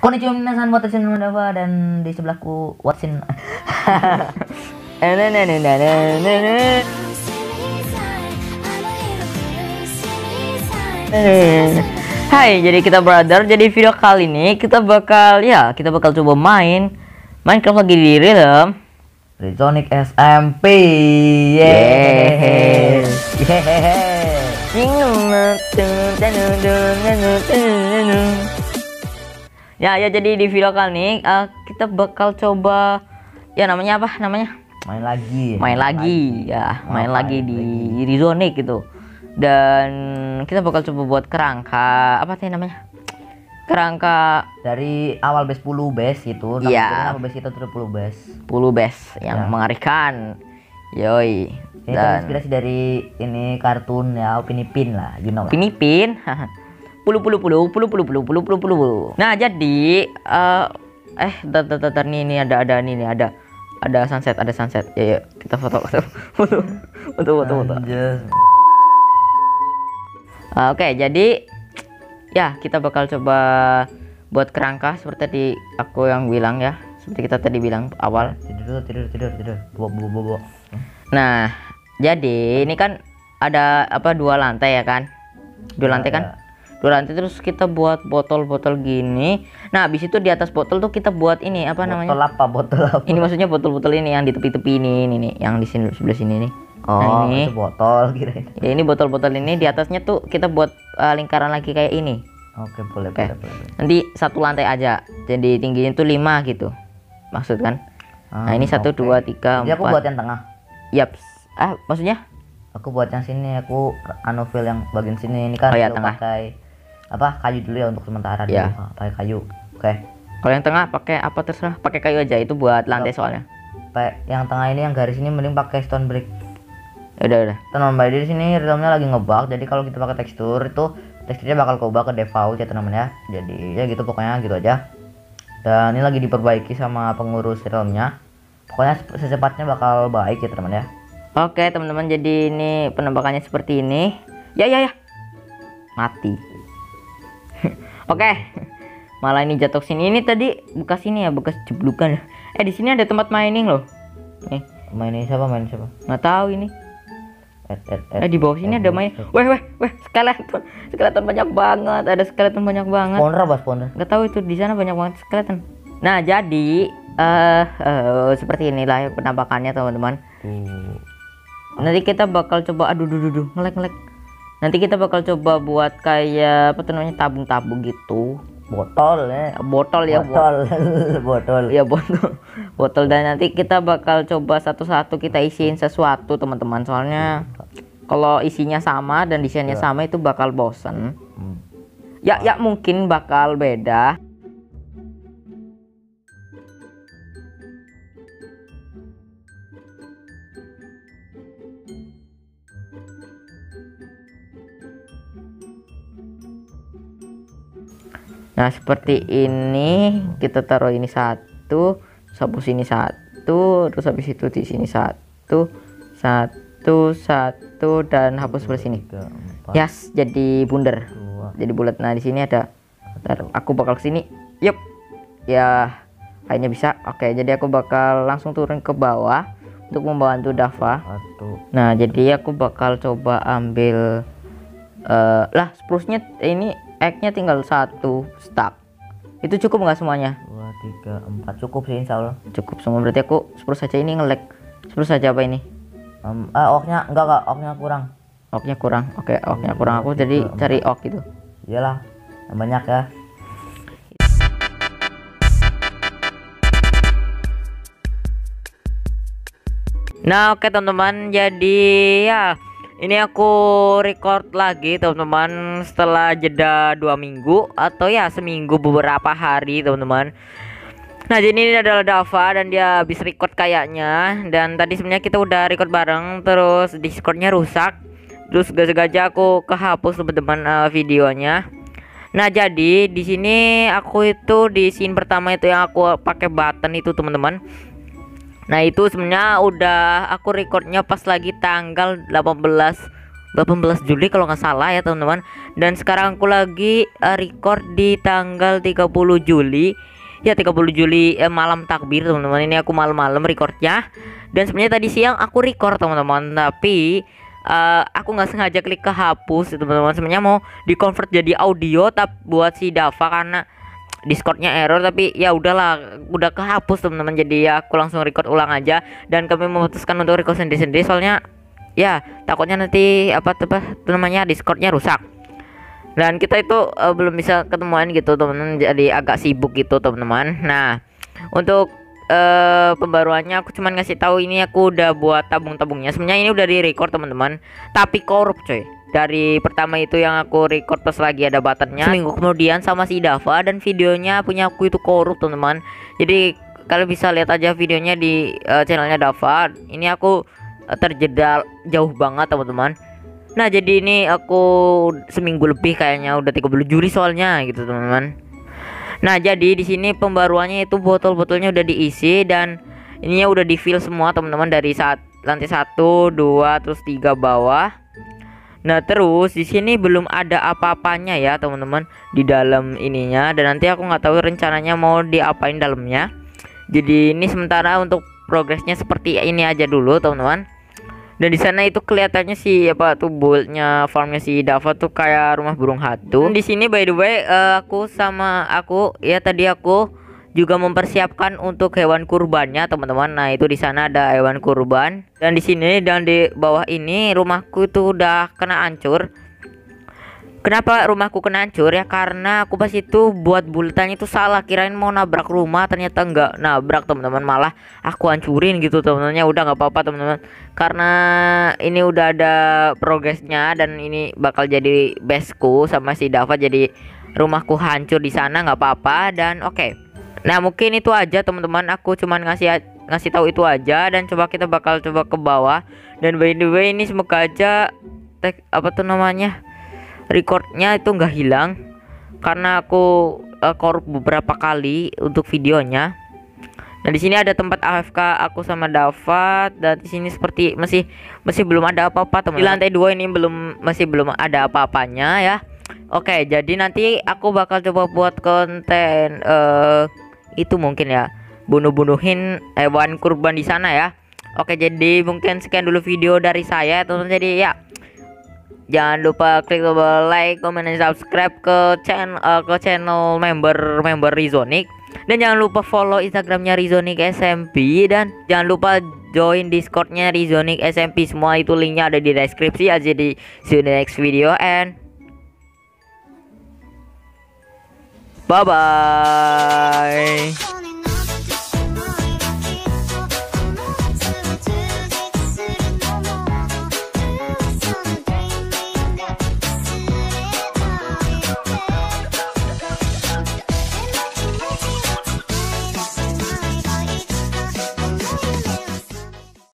Konnichiwa minasan, watashi no Dava, dan di sebelahku Watsin. Hai, jadi kita brother. Jadi video kali ini kita bakal coba main Minecraft lagi di realm Rizonix SMP. Ya, jadi di video kali ini kita bakal coba namanya main lagi di Rizonix gitu. Dan kita bakal coba buat kerangka kerangka dari awal base 10 base itu, iya, base kita 10 base yang mengarikan, yoi. Ini dan inspirasi dari ini kartun ya, Upin Ipin lah, you know lah. Upin Ipin, puluh. Nah jadi ini ada sunset, ya kita foto. Oke, jadi ya kita bakal coba buat kerangka seperti tadi aku yang bilang ya, seperti kita tadi bilang awal. Tidur. Bobo. Nah, jadi ini kan ada dua lantai kan? Dua lantai, terus kita buat botol-botol gini. Nah, habis itu di atas botol tuh kita buat ini botol apa? Ini maksudnya botol-botol ini yang di tepi-tepi ini nih, yang di sini sebelah sini nih. Oh, nah, ini botol kirain. Ya, ini botol-botol ini di atasnya tuh kita buat lingkaran lagi kayak ini. Oke, boleh. Nanti satu lantai aja. Jadi tingginya tuh 5 gitu. Maksud kan? Nah, ini 1 2 3 4. Jadi aku buat yang tengah. Yaps. Maksudnya? Aku buat yang sini, aku fill yang bagian sini ini kan. Oh, ya, tengah. Pakai kayu dulu ya untuk sementara ya. Dulu. Pakai kayu. Oke. Kalau yang tengah pakai apa terserah, pakai kayu aja itu buat lantai soalnya. Yang tengah ini yang garis ini mending pakai stone brick. Udah. Teman-teman, di sini realmnya lagi ngebug. Jadi kalau kita pakai tekstur itu teksturnya bakal keubah ke default ya, teman-teman ya. Jadi ya gitu pokoknya gitu aja. Dan ini lagi diperbaiki sama pengurus realmnya. Pokoknya secepatnya bakal baik ya, teman-teman ya. Oke, teman-teman. Jadi ini penembakannya seperti ini. Ya. Mati. Oke. Malah ini jatuh sini. Ini tadi bekas ini ya, bekas jeblukan. Di sini ada tempat mining loh. Nih, main siapa? Nggak tahu ini. Di bawah sini ada main. Weh, skeleton banyak banget. Ada skeleton banyak banget. Spawner. Gak tahu itu di sana banyak banget skeleton. Nah, jadi seperti inilah ya penampakannya, teman-teman. Nanti kita bakal coba ngelek. Nanti kita bakal coba buat kayak apa namanya tabung-tabung gitu. Botol. Botol, dan nanti kita bakal coba satu-satu kita isiin sesuatu, teman-teman. Soalnya kalau isinya sama dan desainnya sama itu bakal bosen. Ya mungkin bakal beda. Nah, seperti ini kita taruh ini satu, sapu sini satu, terus habis itu di sini satu, dan hapus sebelah sini. Yes, jadi bundar. Jadi bulat. Nah, di sini ada taruh. Aku bakal ke sini. Yup. Ya, kayaknya bisa. Oke, jadi aku bakal langsung turun ke bawah untuk membantu Dava. Nah, jadi aku bakal coba ambil spruce-nya ini. Egg-nya tinggal 1 stack. Itu cukup nggak semuanya? 2, 3, 4 cukup sih, insya Allah. Cukup semua, berarti aku spruce saja ini ngelag. Spruce saja apa ini? Ognya enggak, ognya kurang. Oke, ognya kurang. Aku jadi cari og gitu. Iyalah, banyak ya. Nah, oke teman-teman, jadi ya ini aku record lagi, teman-teman, setelah jeda 2 minggu atau ya seminggu beberapa hari, teman-teman. Nah, jadi ini adalah Dava dan dia habis record kayaknya, dan tadi sebenarnya kita udah record bareng, terus Discordnya rusak, terus sengaja aku kehapus, teman-teman, videonya. Nah, jadi di sini aku itu di scene pertama itu yang aku pakai button itu, teman-teman. Nah, itu sebenarnya udah aku recordnya pas lagi tanggal 18 18 Juli kalau nggak salah ya teman-teman. Dan sekarang aku lagi record di tanggal 30 Juli ya, 30 Juli malam takbir teman-teman. Ini aku malam-malam recordnya, dan sebenarnya tadi siang aku record teman-teman, tapi aku nggak sengaja klik ke hapus teman-teman. Sebenarnya mau di convert jadi audio tapi buat si Dava karena Discordnya error, tapi ya udahlah, udah kehapus teman-teman. Jadi ya aku langsung record ulang aja, dan kami memutuskan untuk record sendiri-sendiri soalnya ya takutnya nanti apa namanya Discordnya rusak. Dan kita itu belum bisa ketemuan gitu teman-teman, jadi agak sibuk gitu teman-teman. Nah, untuk pembaruannya aku cuman ngasih tahu ini aku udah buat tabung-tabungnya. Sebenarnya ini udah direcord teman-teman, tapi korup coy. Dari pertama itu yang aku record pas lagi ada buttonnya, seminggu kemudian sama si Dava, dan videonya punya aku itu korup teman-teman. Jadi kalian bisa lihat aja videonya di channelnya Dava. Ini aku terjeda jauh banget teman-teman. Nah, jadi ini aku seminggu lebih kayaknya, udah 30 Juli soalnya gitu teman-teman. Nah, jadi di sini pembaruannya itu botol-botolnya udah diisi, dan ininya udah di-fill semua teman-teman, dari lantai 1, 2, terus 3 bawah. Nah, terus di sini belum ada apa-apanya ya teman-teman di dalam ininya, dan nanti aku nggak tahu rencananya mau diapain dalamnya. Jadi ini sementara untuk progresnya seperti ini aja dulu teman-teman. Dan di sana itu kelihatannya si apa tuh buildnya, farmnya si Dava tuh kayak rumah burung hantu. Di sini by the way tadi aku juga mempersiapkan untuk hewan kurbannya teman-teman. Nah, itu di sana ada hewan kurban, dan di sini dan di bawah ini rumahku itu udah kena hancur. Kenapa rumahku kena hancur ya? Karena aku pas itu buat bulatan itu salah, kirain mau nabrak rumah, ternyata enggak nabrak teman-teman, malah aku hancurin gitu teman-temannya. Udah nggak apa-apa teman-teman, karena ini udah ada progresnya, dan ini bakal jadi baseku sama si Dava. Jadi rumahku hancur di sana nggak apa-apa, dan oke. Nah, mungkin itu aja teman-teman, aku cuman ngasih tahu itu aja. Dan kita bakal coba ke bawah. Dan by the way ini semoga aja recordnya itu nggak hilang, karena aku korup beberapa kali untuk videonya. Nah, di sini ada tempat AFK aku sama Dava, dan di sini seperti masih belum ada apa-apa teman-teman. Di lantai 2 ini masih belum ada apa-apanya ya. Oke, jadi nanti aku bakal coba buat konten itu mungkin ya, bunuh-bunuhin hewan kurban di sana ya. Oke, jadi mungkin sekian dulu video dari saya teman-teman. Jadi ya, jangan lupa klik tombol like, comment, dan subscribe ke channel member Rizonix. Dan jangan lupa follow Instagramnya Rizonix SMP, dan jangan lupa join Discordnya Rizonix SMP. Semua itu linknya ada di deskripsi aja. Di see you in the next video, and bye bye.